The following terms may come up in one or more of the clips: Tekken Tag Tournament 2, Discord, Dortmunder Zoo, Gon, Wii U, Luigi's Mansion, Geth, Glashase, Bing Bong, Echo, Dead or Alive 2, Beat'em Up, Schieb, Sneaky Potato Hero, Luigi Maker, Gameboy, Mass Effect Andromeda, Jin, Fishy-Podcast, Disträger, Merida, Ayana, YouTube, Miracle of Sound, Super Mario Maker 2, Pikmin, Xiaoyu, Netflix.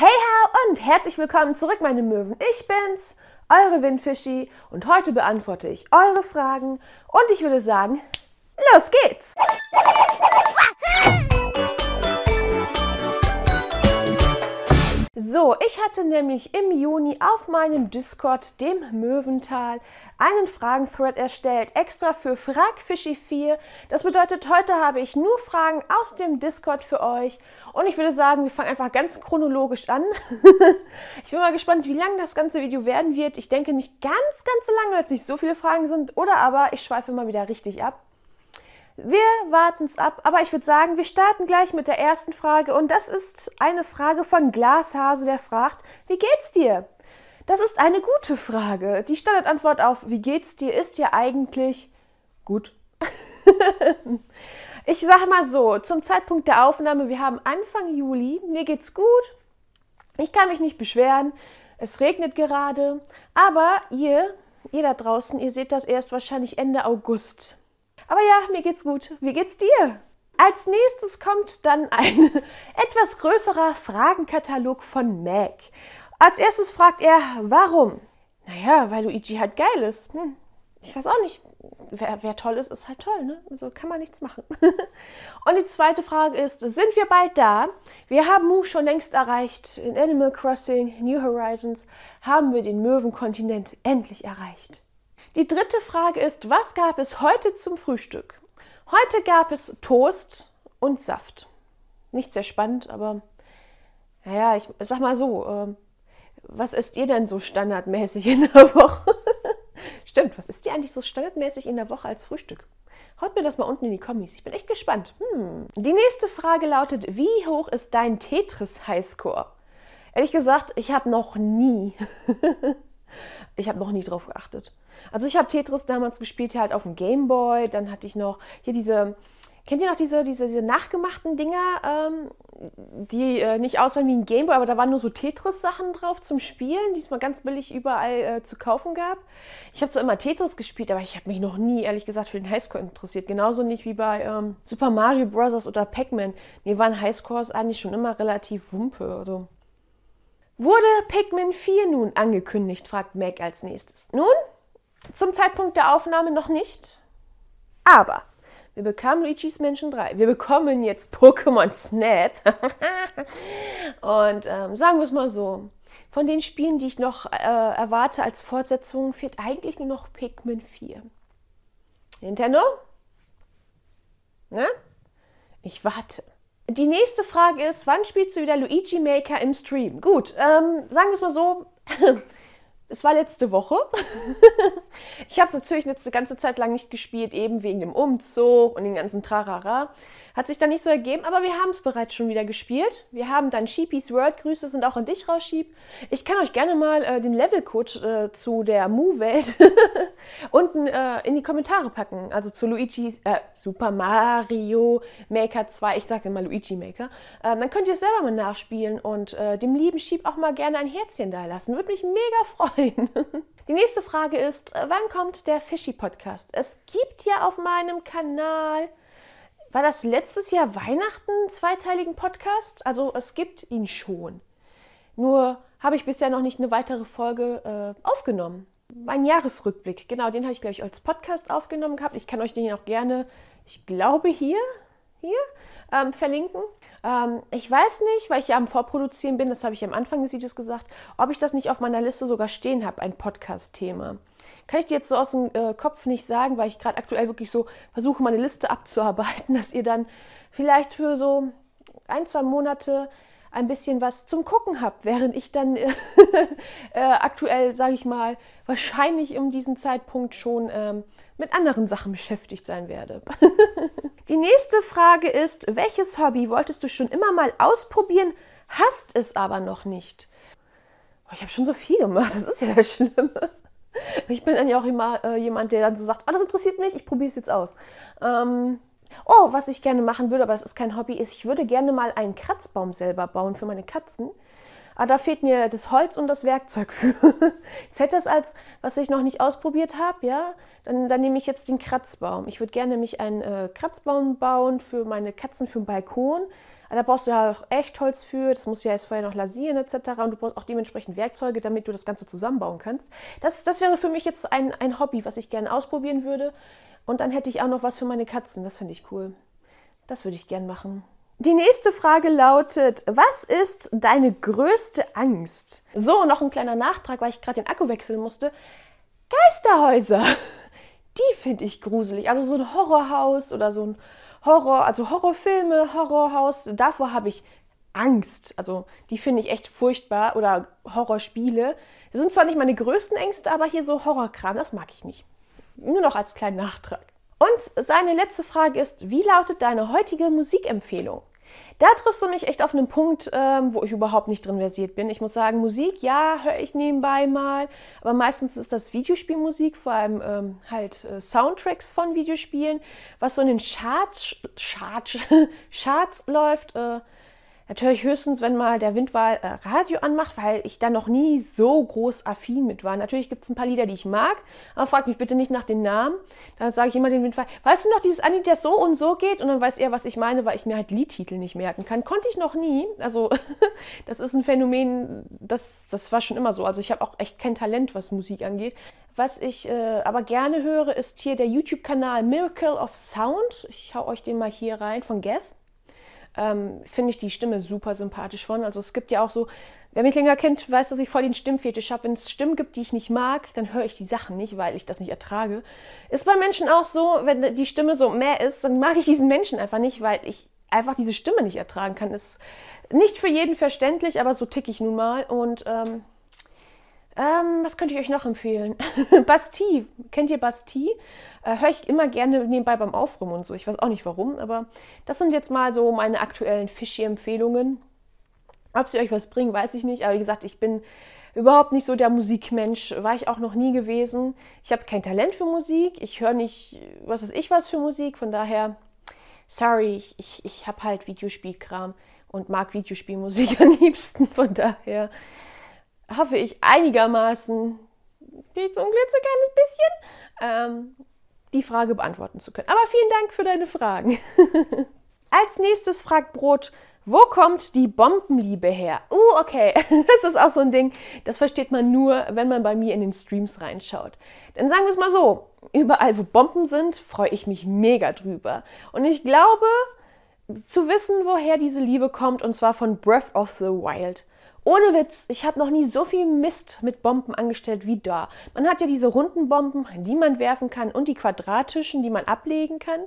Hey ha und herzlich willkommen zurück, meine Möwen. Ich bin's, eure Windfischi, und heute beantworte ich eure Fragen und ich würde sagen, los geht's! So, ich hatte nämlich im Juni auf meinem Discord, dem Möwental, einen Fragen-Thread erstellt, extra für Fragfischi 4. Das bedeutet, heute habe ich nur Fragen aus dem Discord für euch. Und ich würde sagen, wir fangen einfach ganz chronologisch an. Ich bin mal gespannt, wie lang das ganze Video werden wird. Ich denke nicht ganz so lange, weil es nicht so viele Fragen sind. Oder aber ich schweife mal wieder richtig ab. Wir warten es ab, aber ich würde sagen, wir starten gleich mit der ersten Frage und das ist eine Frage von Glashase, der fragt, wie geht's dir? Das ist eine gute Frage. Die Standardantwort auf wie geht's dir ist ja eigentlich gut. Ich sag mal so, zum Zeitpunkt der Aufnahme, wir haben Anfang Juli, mir geht's gut, ich kann mich nicht beschweren, es regnet gerade, aber ihr da draußen, ihr seht das erst wahrscheinlich Ende August. Aber ja, mir geht's gut. Wie geht's dir? Als nächstes kommt dann ein etwas größerer Fragenkatalog von Mac. Als erstes fragt er, warum? Naja, weil Luigi halt geil ist. Ich weiß auch nicht. Wer toll ist, ist halt toll, ne? Also kann man nichts machen. Und die zweite Frage ist, sind wir bald da? Wir haben Mu schon längst erreicht. In Animal Crossing, New Horizons haben wir den Möwenkontinent endlich erreicht. Die dritte Frage ist, was gab es heute zum Frühstück? Heute gab es Toast und Saft. Nicht sehr spannend, aber naja, ich sag mal so, was isst ihr denn so standardmäßig in der Woche? Stimmt, was isst ihr eigentlich so standardmäßig in der Woche als Frühstück? Haut mir das mal unten in die Kommis, ich bin echt gespannt. Die nächste Frage lautet, wie hoch ist dein Tetris-Highscore? Ehrlich gesagt, ich habe noch nie... drauf geachtet. Also ich habe Tetris damals gespielt, halt auf dem Gameboy, dann hatte ich noch hier diese, kennt ihr noch diese nachgemachten Dinger, die nicht aussahen wie ein Gameboy, aber da waren nur so Tetris-Sachen drauf zum Spielen, die es mal ganz billig überall zu kaufen gab. Ich habe zwar immer Tetris gespielt, aber ich habe mich noch nie, ehrlich gesagt, für den Highscore interessiert. Genauso nicht wie bei Super Mario Bros. Oder Pac-Man. Mir waren Highscores eigentlich schon immer relativ wumpe, also... Wurde Pikmin 4 nun angekündigt, fragt Mac als nächstes. Nun, zum Zeitpunkt der Aufnahme noch nicht, aber wir bekamen Luigi's Mansion 3. Wir bekommen jetzt Pokémon Snap. Und sagen wir es mal so, von den Spielen, die ich noch erwarte als Fortsetzung, fehlt eigentlich nur noch Pikmin 4. Nintendo? Ne? Ich warte. Die nächste Frage ist, wann spielst du wieder Luigi Maker im Stream? Gut, sagen wir es mal so, es war letzte Woche. Ich habe es natürlich eine ganze Zeit lang nicht gespielt, eben wegen dem Umzug und dem ganzen Trarara. Hat sich dann nicht so ergeben, aber wir haben es bereits schon wieder gespielt. Wir haben dann Sheepies World, Grüße sind auch an dich raus, Schieb. Ich kann euch gerne mal den Levelcode zu der Mu-Welt unten in die Kommentare packen. Also zu Luigi's Super Mario Maker 2, ich sage immer Luigi Maker. Dann könnt ihr es selber mal nachspielen und dem lieben Schieb auch mal gerne ein Herzchen da lassen. Würde mich mega freuen. Die nächste Frage ist, wann kommt der Fishy-Podcast? Es gibt ja auf meinem Kanal... War das letztes Jahr Weihnachten einen zweiteiligen Podcast? Also es gibt ihn schon. Nur habe ich bisher noch nicht eine weitere Folge aufgenommen. Mein Jahresrückblick, genau, den habe ich, glaube ich, als Podcast aufgenommen gehabt. Ich kann euch den auch gerne, ich glaube hier verlinken. Ich weiß nicht, weil ich ja am Vorproduzieren bin, das habe ich am Anfang des Videos gesagt, ob ich das nicht auf meiner Liste sogar stehen habe, ein Podcast-Thema. Kann ich dir jetzt so aus dem Kopf nicht sagen, weil ich gerade aktuell wirklich so versuche, meine Liste abzuarbeiten, dass ihr dann vielleicht für so 1-2 Monate ein bisschen was zum Gucken habt, während ich dann aktuell, sage ich mal, wahrscheinlich um diesen Zeitpunkt schon mit anderen Sachen beschäftigt sein werde. Die nächste Frage ist, welches Hobby wolltest du schon immer mal ausprobieren, hast es aber noch nicht? Oh, ich habe schon so viel gemacht, das ist ja das Schlimme. Ich bin dann ja auch immer jemand, der dann so sagt, oh, das interessiert mich, ich probiere es jetzt aus. Oh, was ich gerne machen würde, aber es ist kein Hobby, ist, ich würde gerne mal einen Kratzbaum selber bauen für meine Katzen. Aber da fehlt mir das Holz und das Werkzeug für. Jetzt hätte das als, was ich noch nicht ausprobiert habe, ja, dann nehme ich jetzt den Kratzbaum. Ich würde gerne nämlich einen Kratzbaum bauen für meine Katzen für den Balkon. Und da brauchst du ja auch Echtholz für, das musst du ja erst vorher noch lasieren etc. Und du brauchst auch dementsprechend Werkzeuge, damit du das Ganze zusammenbauen kannst. Das wäre für mich jetzt ein Hobby, was ich gerne ausprobieren würde. Und dann hätte ich auch noch was für meine Katzen, das finde ich cool. Das würde ich gerne machen. Die nächste Frage lautet, was ist deine größte Angst? So, noch ein kleiner Nachtrag, weil ich gerade den Akku wechseln musste. Geisterhäuser, die finde ich gruselig. Also so ein Horrorhaus oder so ein Horror, also Horrorfilme, Horrorhaus, davor habe ich Angst. Also die finde ich echt furchtbar. Oder Horrorspiele. Das sind zwar nicht meine größten Ängste, aber hier so Horrorkram, das mag ich nicht. Nur noch als kleinen Nachtrag. Und seine letzte Frage ist, wie lautet deine heutige Musikempfehlung? Da triffst du mich echt auf einen Punkt, wo ich überhaupt nicht drin versiert bin. Ich muss sagen, Musik, ja, höre ich nebenbei mal, aber meistens ist das Videospielmusik, vor allem Soundtracks von Videospielen, was so in den Charts läuft. Natürlich höchstens, wenn mal der Windwal Radio anmacht, weil ich da noch nie so groß affin mit war. Natürlich gibt es ein paar Lieder, die ich mag, aber frag mich bitte nicht nach den Namen. Dann sage ich immer den Windwal, weißt du noch dieses Anlied, der so und so geht? Und dann weiß er, was ich meine, weil ich mir halt Liedtitel nicht merken kann. Konnte ich noch nie. Also das ist ein Phänomen, das war schon immer so. Also ich habe auch echt kein Talent, was Musik angeht. Was ich aber gerne höre, ist hier der YouTube-Kanal Miracle of Sound. Ich hau euch den mal hier rein, von Geth. Finde ich die Stimme super sympathisch von. Also es gibt ja auch so, wer mich länger kennt, weiß, dass ich voll den Stimmfetisch habe. Wenn es Stimmen gibt, die ich nicht mag, dann höre ich die Sachen nicht, weil ich das nicht ertrage. Ist bei Menschen auch so, wenn die Stimme so mäh ist, dann mag ich diesen Menschen einfach nicht, weil ich einfach diese Stimme nicht ertragen kann. Ist nicht für jeden verständlich, aber so tick ich nun mal. Und was könnte ich euch noch empfehlen? Bastille. Kennt ihr Bastille? Höre ich immer gerne nebenbei beim Aufräumen und so. Ich weiß auch nicht warum, aber das sind jetzt mal so meine aktuellen Fishy-Empfehlungen. Ob sie euch was bringen, weiß ich nicht. Aber wie gesagt, ich bin überhaupt nicht so der Musikmensch. War ich auch noch nie gewesen. Ich habe kein Talent für Musik. Ich höre nicht, was weiß ich, was für Musik. Von daher, sorry, ich habe halt Videospielkram und mag Videospielmusik am liebsten. Von daher hoffe ich einigermaßen, wie so ein klitzekleines bisschen, die Frage beantworten zu können. Aber vielen Dank für deine Fragen. Als nächstes fragt Brot, wo kommt die Bombenliebe her? Okay, das ist auch so ein Ding, das versteht man nur, wenn man bei mir in den Streams reinschaut. Dann sagen wir es mal so, überall wo Bomben sind, freue ich mich mega drüber. Und ich glaube, zu wissen, woher diese Liebe kommt, und zwar von Breath of the Wild. Ohne Witz, ich habe noch nie so viel Mist mit Bomben angestellt wie da. Man hat ja diese runden Bomben, die man werfen kann, und die quadratischen, die man ablegen kann.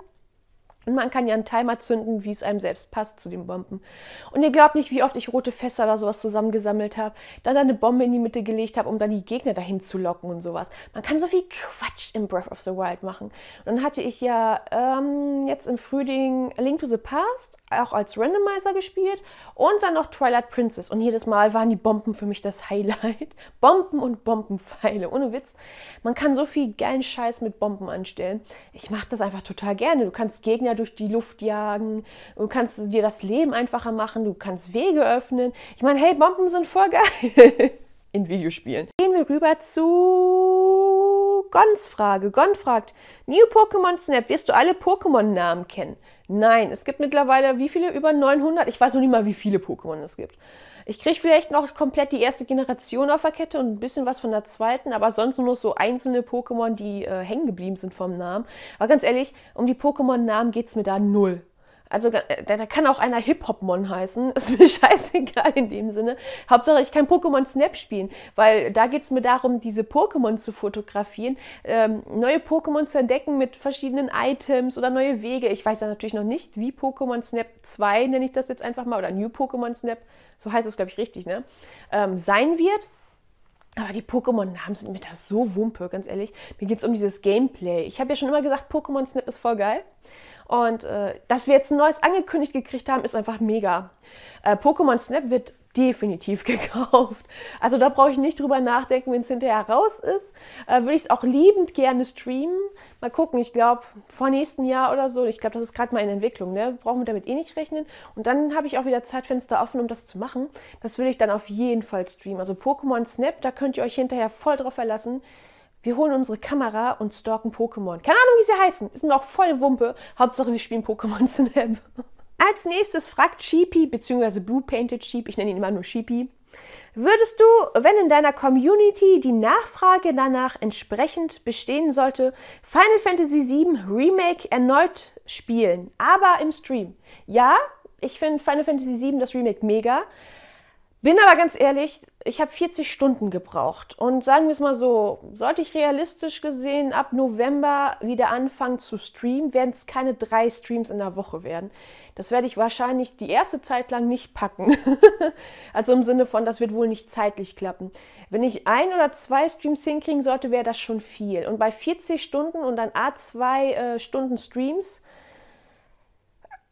Und man kann ja einen Timer zünden, wie es einem selbst passt zu den Bomben. Und ihr glaubt nicht, wie oft ich rote Fässer oder sowas zusammengesammelt habe, dann eine Bombe in die Mitte gelegt habe, um dann die Gegner dahin zu locken und sowas. Man kann so viel Quatsch im Breath of the Wild machen. Und dann hatte ich ja jetzt im Frühling A Link to the Past, auch als Randomizer gespielt, und dann noch Twilight Princess. Und jedes Mal waren die Bomben für mich das Highlight. Bomben und Bombenpfeile, ohne Witz. Man kann so viel geilen Scheiß mit Bomben anstellen. Ich mache das einfach total gerne. Du kannst Gegner durch die Luft jagen, du kannst dir das Leben einfacher machen, du kannst Wege öffnen. Ich meine, hey, Bomben sind voll geil in Videospielen. Gehen wir rüber zu Gons Frage. Gon fragt, New Pokémon Snap, wirst du alle Pokémon-Namen kennen? Nein, es gibt mittlerweile wie viele? Über 900? Ich weiß noch nicht mal, wie viele Pokémon es gibt. Ich kriege vielleicht noch komplett die erste Generation auf der Kette und ein bisschen was von der zweiten, aber sonst nur noch so einzelne Pokémon, die hängen geblieben sind vom Namen. Aber ganz ehrlich, um die Pokémon-Namen geht es mir da null. Also da kann auch einer Hip-Hop-Mon heißen, ist mir scheißegal in dem Sinne. Hauptsache, ich kann Pokémon Snap spielen, weil da geht es mir darum, diese Pokémon zu fotografieren, neue Pokémon zu entdecken mit verschiedenen Items oder neue Wege. Ich weiß ja natürlich noch nicht, wie Pokémon Snap 2, nenne ich das jetzt einfach mal, oder New Pokémon Snap, so heißt das, glaube ich, richtig, ne? Sein wird. Aber die Pokémon-Namen sind mir da so wumpe, ganz ehrlich. Mir geht es um dieses Gameplay. Ich habe ja schon immer gesagt, Pokémon Snap ist voll geil. Und dass wir jetzt ein neues angekündigt gekriegt haben, ist einfach mega. Pokémon Snap wird definitiv gekauft. Also da brauche ich nicht drüber nachdenken, wenn es hinterher raus ist. Würde ich es auch liebend gerne streamen. Mal gucken, ich glaube, vor nächsten Jahr oder so. Ich glaube, das ist gerade mal in Entwicklung, ne? Brauchen wir damit eh nicht rechnen. Und dann habe ich auch wieder Zeitfenster offen, um das zu machen. Das will ich dann auf jeden Fall streamen. Also Pokémon Snap, da könnt ihr euch hinterher voll drauf verlassen. Wir holen unsere Kamera und stalken Pokémon. Keine Ahnung, wie sie heißen. Ist mir auch voll Wumpe. Hauptsache, wir spielen Pokémon Snap. Als nächstes fragt Sheepy, bzw. Blue Painted Sheep, ich nenne ihn immer nur Sheepy, würdest du, wenn in deiner Community die Nachfrage danach entsprechend bestehen sollte, Final Fantasy VII Remake erneut spielen, aber im Stream? Ja, ich finde Final Fantasy VII, das Remake, mega. Bin aber ganz ehrlich, ich habe 40 Stunden gebraucht. Und sagen wir es mal so, sollte ich realistisch gesehen ab November wieder anfangen zu streamen, werden es keine 3 Streams in der Woche werden. Das werde ich wahrscheinlich die erste Zeit lang nicht packen. Also im Sinne von, das wird wohl nicht zeitlich klappen. Wenn ich 1 oder 2 Streams hinkriegen sollte, wäre das schon viel. Und bei 40 Stunden und dann A2 Stunden Streams,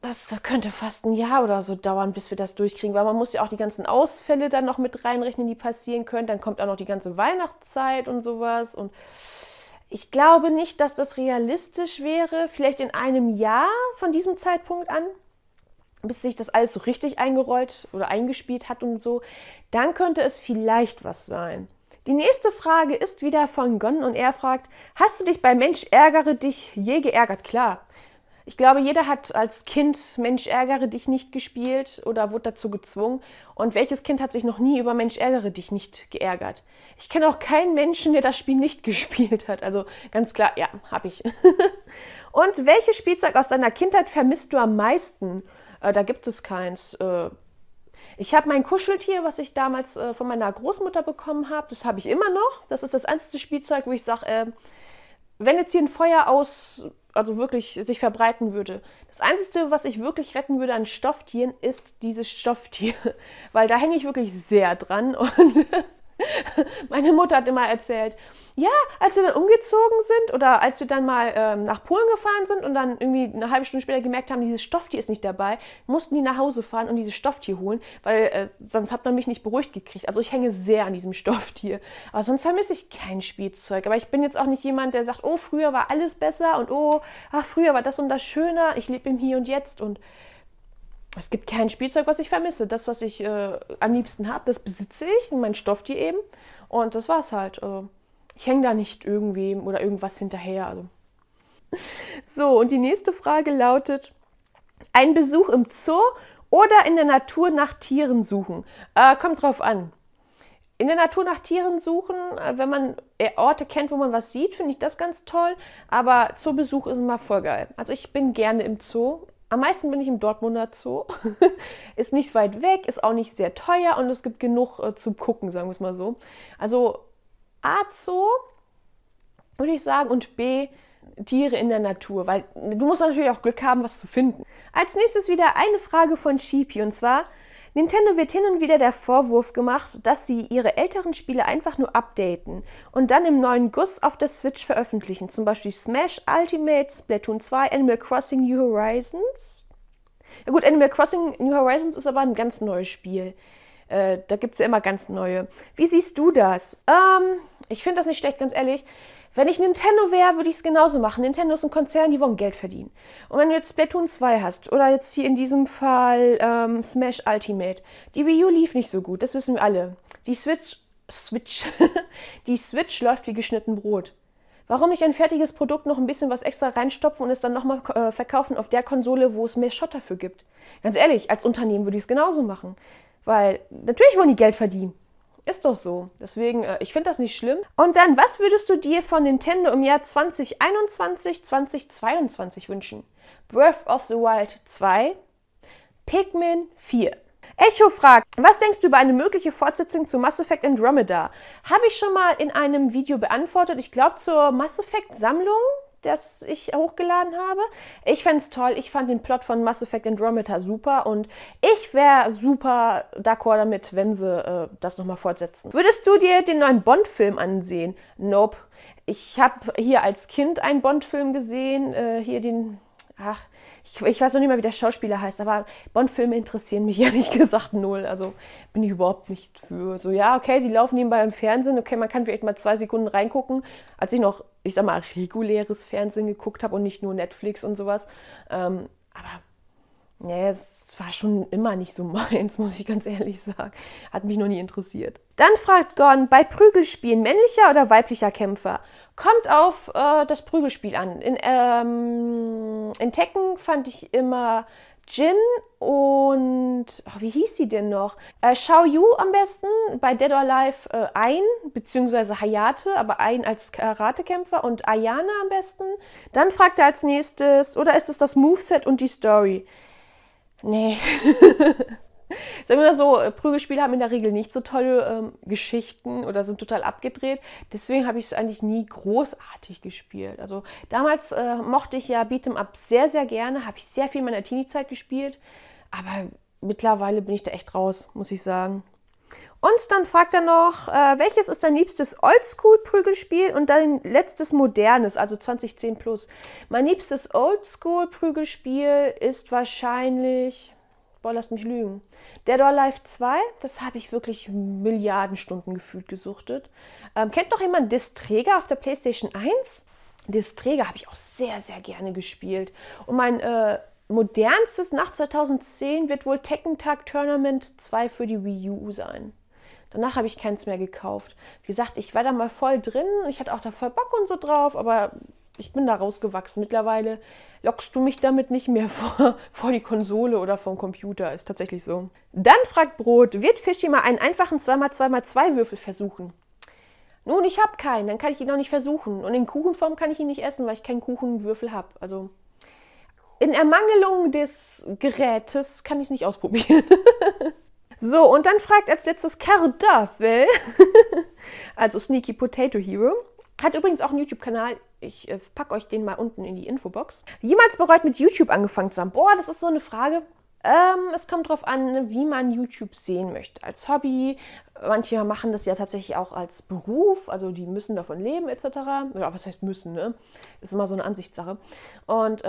das könnte fast ein Jahr oder so dauern, bis wir das durchkriegen. Weil man muss ja auch die ganzen Ausfälle dann noch mit reinrechnen, die passieren können. Dann kommt auch noch die ganze Weihnachtszeit und sowas. Und ich glaube nicht, dass das realistisch wäre. Vielleicht in einem Jahr von diesem Zeitpunkt an, bis sich das alles so richtig eingerollt oder eingespielt hat und so, dann könnte es vielleicht was sein. Die nächste Frage ist wieder von Gon und er fragt, hast du dich bei Mensch ärgere dich je geärgert? Klar. Ich glaube, jeder hat als Kind Mensch ärgere dich nicht gespielt oder wurde dazu gezwungen. Und welches Kind hat sich noch nie über Mensch ärgere dich nicht geärgert? Ich kenne auch keinen Menschen, der das Spiel nicht gespielt hat. Also ganz klar, ja, habe ich. Und welches Spielzeug aus deiner Kindheit vermisst du am meisten? Da gibt es keins. Ich habe mein Kuscheltier, was ich damals von meiner Großmutter bekommen habe. Das habe ich immer noch. Das ist das einzige Spielzeug, wo ich sage, wenn jetzt hier ein Feuer also wirklich sich verbreiten würde. Das Einzige, was ich wirklich retten würde an Stofftieren, ist dieses Stofftier. Weil da hänge ich wirklich sehr dran. Und meine Mutter hat immer erzählt, ja, als wir dann umgezogen sind oder als wir dann mal nach Polen gefahren sind und dann irgendwie eine halbe Stunde später gemerkt haben, dieses Stofftier ist nicht dabei, mussten die nach Hause fahren und dieses Stofftier holen, weil sonst hat man mich nicht beruhigt gekriegt. Also ich hänge sehr an diesem Stofftier. Aber sonst vermisse ich kein Spielzeug. Aber ich bin jetzt auch nicht jemand, der sagt, oh, früher war alles besser und oh, ach, früher war das und das schöner. Ich lebe im Hier und Jetzt und es gibt kein Spielzeug, was ich vermisse. Das, was ich am liebsten habe, das besitze ich, mein Stofftier eben. Und das war's halt. Ich hänge da nicht irgendwem oder irgendwas hinterher. Also. So, und die nächste Frage lautet, ein Besuch im Zoo oder in der Natur nach Tieren suchen? Kommt drauf an. In der Natur nach Tieren suchen, wenn man Orte kennt, wo man was sieht, finde ich das ganz toll. Aber Zoobesuch ist immer voll geil. Also ich bin gerne im Zoo. Am meisten bin ich im Dortmunder Zoo, ist nicht weit weg, ist auch nicht sehr teuer und es gibt genug zu gucken, sagen wir es mal so. Also A-Zoo, würde ich sagen, und B, Tiere in der Natur, weil du musst natürlich auch Glück haben, was zu finden. Als nächstes wieder eine Frage von Sheepy und zwar, Nintendo wird hin und wieder der Vorwurf gemacht, dass sie ihre älteren Spiele einfach nur updaten und dann im neuen Guss auf der Switch veröffentlichen. Zum Beispiel Smash Ultimate, Splatoon 2, Animal Crossing, New Horizons. Ja gut, Animal Crossing, New Horizons ist aber ein ganz neues Spiel. Da gibt es ja immer ganz neue. Wie siehst du das? Ich finde das nicht schlecht, ganz ehrlich. Wenn ich Nintendo wäre, würde ich es genauso machen. Nintendo ist ein Konzern, die wollen Geld verdienen. Und wenn du jetzt Splatoon 2 hast, oder jetzt hier in diesem Fall Smash Ultimate, die Wii U lief nicht so gut, das wissen wir alle. Die Switch läuft wie geschnitten Brot. Warum nicht ein fertiges Produkt noch ein bisschen was extra reinstopfen und es dann nochmal verkaufen auf der Konsole, wo es mehr Shot dafür gibt? Ganz ehrlich, als Unternehmen würde ich es genauso machen. Weil natürlich wollen die Geld verdienen. Ist doch so. Deswegen, ich finde das nicht schlimm. Und dann, was würdest du dir von Nintendo im Jahr 2021, 2022 wünschen? Breath of the Wild 2, Pikmin 4. Echo fragt, was denkst du über eine mögliche Fortsetzung zu Mass Effect Andromeda? Habe ich schon mal in einem Video beantwortet. Ich glaube, zur Mass Effect Sammlung, das ich hochgeladen habe. Ich fände es toll. Ich fand den Plot von Mass Effect Andromeda super und ich wäre super d'accord damit, wenn sie das nochmal fortsetzen. Würdest du dir den neuen Bond-Film ansehen? Nope. Ich habe hier als Kind einen Bond-Film gesehen. Hier den... Ach, ich weiß noch nicht mal, wie der Schauspieler heißt, aber Bond-Filme interessieren mich ehrlich gesagt null. Also bin ich überhaupt nicht für. So, ja, okay, sie laufen nebenbei im Fernsehen. Okay, man kann vielleicht mal 2 Sekunden reingucken. Als ich noch, ich sag mal, reguläres Fernsehen geguckt habe und nicht nur Netflix und sowas. Aber ja, es war schon immer nicht so meins, muss ich ganz ehrlich sagen. Hat mich noch nie interessiert. Dann fragt Gon, bei Prügelspielen männlicher oder weiblicher Kämpfer? Kommt auf das Prügelspiel an. In Tekken fand ich immer Jin und, oh, wie hieß sie denn noch? Xiaoyu am besten bei Dead or Alive Ein, beziehungsweise Hayate, aber Ein als Karatekämpfer und Ayana am besten. Dann fragt er als nächstes, oder ist es das Moveset und die Story? Nee. Sagen wir mal so, Prügelspiele haben in der Regel nicht so tolle Geschichten oder sind total abgedreht. Deswegen habe ich es eigentlich nie großartig gespielt. Also damals mochte ich ja Beat'em Up sehr, sehr gerne. Habe ich sehr viel in meiner Teenie-Zeit gespielt. Aber mittlerweile bin ich da echt raus, muss ich sagen. Und dann fragt er noch, welches ist dein liebstes Oldschool-Prügelspiel und dein letztes modernes, also 2010 plus. Mein liebstes Oldschool-Prügelspiel ist wahrscheinlich... Boah, lasst mich lügen. Dead or Alive 2, das habe ich wirklich Milliarden Stunden gefühlt gesuchtet. Kennt noch jemand Disträger auf der PlayStation 1? Disträger habe ich auch sehr, sehr gerne gespielt. Und mein modernstes nach 2010 wird wohl Tekken Tag Tournament 2 für die Wii U sein. Danach habe ich keins mehr gekauft. Wie gesagt, ich war da mal voll drin. Ich hatte auch da voll Bock und so drauf, aber... Ich bin da rausgewachsen. Mittlerweile lockst du mich damit nicht mehr vor die Konsole oder vor den Computer. Ist tatsächlich so. Dann fragt Brot, wird Fishy mal einen einfachen 2x2x2 Würfel versuchen? Nun, ich habe keinen, dann kann ich ihn auch nicht versuchen. Und in Kuchenform kann ich ihn nicht essen, weil ich keinen Kuchenwürfel habe. Also in Ermangelung des Gerätes kann ich es nicht ausprobieren. So, und dann fragt als letztes Kartoffel, also Sneaky Potato Hero. Hat übrigens auch einen YouTube-Kanal. Ich packe euch den mal unten in die Infobox. Jemals bereut, mit YouTube angefangen zu haben? Boah, das ist so eine Frage. Es kommt drauf an, wie man YouTube sehen möchte. Als Hobby. Manche machen das ja tatsächlich auch als Beruf. Also die müssen davon leben etc. Oder was heißt müssen, ne? Ist immer so eine Ansichtssache. Und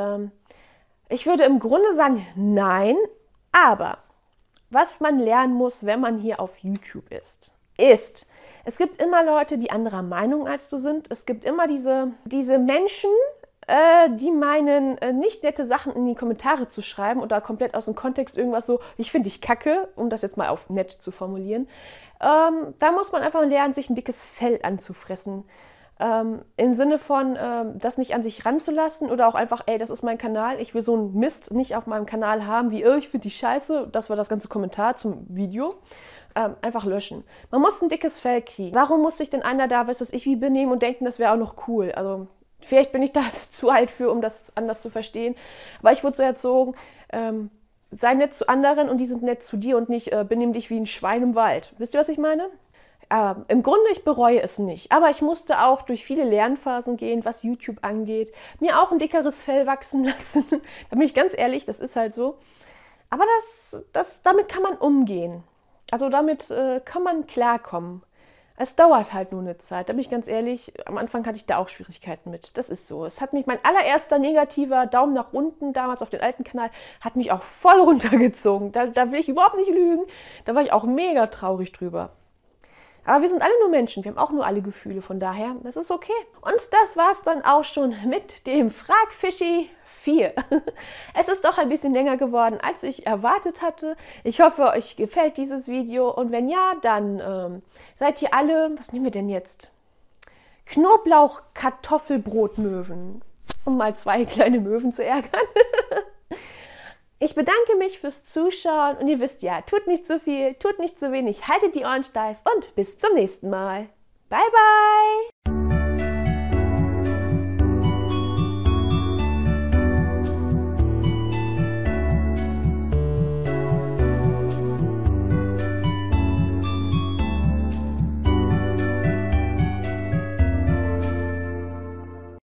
ich würde im Grunde sagen, nein. Aber was man lernen muss, wenn man hier auf YouTube ist, ist... Es gibt immer Leute, die anderer Meinung als du sind. Es gibt immer diese Menschen, die meinen, nicht nette Sachen in die Kommentare zu schreiben oder komplett aus dem Kontext irgendwas so, ich finde dich kacke, um das jetzt mal auf nett zu formulieren. Da muss man einfach lernen, sich ein dickes Fell anzufressen. Im Sinne von, das nicht an sich ranzulassen oder auch einfach, ey, das ist mein Kanal, ich will so einen Mist nicht auf meinem Kanal haben, wie, ich finde die scheiße, das war das ganze Kommentar zum Video. Einfach löschen. Man muss ein dickes Fell kriegen. Warum muss sich denn einer da, was weiß ich, wie benehmen und denken, das wäre auch noch cool? Also vielleicht bin ich da zu alt für, um das anders zu verstehen. Aber ich wurde so erzogen, sei nett zu anderen und die sind nett zu dir und nicht benimm dich wie ein Schwein im Wald. Wisst ihr, was ich meine? Im Grunde, ich bereue es nicht. Aber ich musste auch durch viele Lernphasen gehen, was YouTube angeht. Mir auch ein dickeres Fell wachsen lassen. Da bin ich ganz ehrlich, das ist halt so. Aber damit kann man umgehen. Also damit kann man klarkommen. Es dauert halt nur eine Zeit, da bin ich ganz ehrlich, am Anfang hatte ich da auch Schwierigkeiten mit. Das ist so. Es hat mich, mein allererster negativer Daumen nach unten, damals auf den alten Kanal, hat mich auch voll runtergezogen. Da will ich überhaupt nicht lügen. Da war ich auch mega traurig drüber. Aber wir sind alle nur Menschen, wir haben auch nur alle Gefühle, von daher, das ist okay. Und das war's dann auch schon mit dem Fragfischi 4. Es ist doch ein bisschen länger geworden, als ich erwartet hatte. Ich hoffe, euch gefällt dieses Video und wenn ja, dann seid ihr alle, was nehmen wir denn jetzt? Knoblauch-Kartoffelbrotmöwen, um mal zwei kleine Möwen zu ärgern. Ich bedanke mich fürs Zuschauen und ihr wisst ja, tut nicht zu viel, tut nicht zu wenig, haltet die Ohren steif und bis zum nächsten Mal. Bye, bye!